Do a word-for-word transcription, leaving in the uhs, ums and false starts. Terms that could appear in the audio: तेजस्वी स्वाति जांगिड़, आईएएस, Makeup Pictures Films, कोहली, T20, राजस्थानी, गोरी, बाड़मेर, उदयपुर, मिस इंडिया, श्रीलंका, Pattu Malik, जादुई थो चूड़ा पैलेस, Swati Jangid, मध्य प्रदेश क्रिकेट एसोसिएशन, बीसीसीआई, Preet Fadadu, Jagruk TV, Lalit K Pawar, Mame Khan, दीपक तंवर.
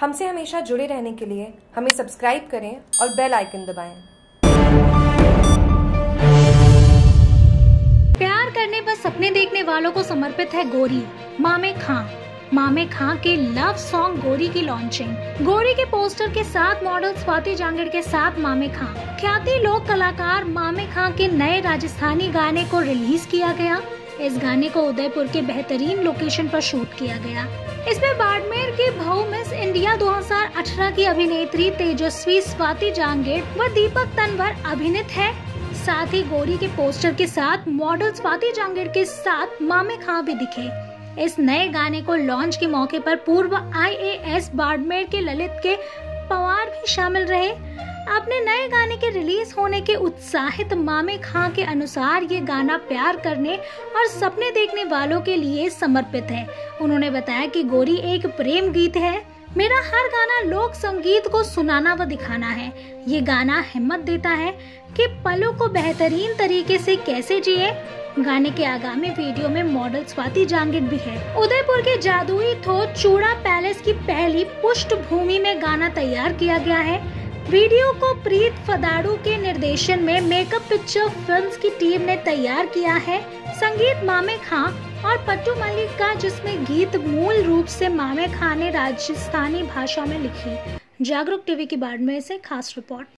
हमसे हमेशा जुड़े रहने के लिए हमें सब्सक्राइब करें और बेल आइकन दबाएं। प्यार करने पर सपने देखने वालों को समर्पित है गोरी, मामे खां। मामे खां के लव सॉन्ग गोरी की लॉन्चिंग। गोरी के पोस्टर के साथ मॉडल स्वाति जांगिड़ के साथ मामे खां। ख्याति लोक कलाकार मामे खां के नए राजस्थानी गाने को रिलीज किया गया। इस गाने को उदयपुर के बेहतरीन लोकेशन पर शूट किया गया। इसमें बाड़मेर की बहु मिस इंडिया दो हज़ार अठारह की अभिनेत्री तेजस्वी स्वाति जांगिड़ व दीपक तंवर अभिनीत है। साथ ही गोरी के पोस्टर के साथ मॉडल स्वाति जांगिड़ के साथ मामे खां भी दिखे। इस नए गाने को लॉन्च के मौके पर पूर्व आई ए एस बाड़मेर के ललित के पवार भी शामिल रहे। अपने नए गाने के रिलीज होने के उत्साहित मामे खां के अनुसार ये गाना प्यार करने और सपने देखने वालों के लिए समर्पित है। उन्होंने बताया कि गोरी एक प्रेम गीत है। मेरा हर गाना लोक संगीत को सुनाना व दिखाना है। ये गाना हिम्मत देता है कि पलों को बेहतरीन तरीके से कैसे जिए। गाने के आगामी वीडियो में मॉडल स्वाति जांगिड़ भी है। उदयपुर के जादुई थोक चूड़ा पैलेस की पहली पृष्ठभूमि में गाना तैयार किया गया है। वीडियो को प्रीत फदाड़ू के निर्देशन में मेकअप पिक्चर फिल्म्स की टीम ने तैयार किया है। संगीत मामे खां और पट्टू मलिक का, जिसमें गीत मूल रूप से मामे खां ने राजस्थानी भाषा में लिखी। जागरूक टीवी की बाड़मेर से खास रिपोर्ट।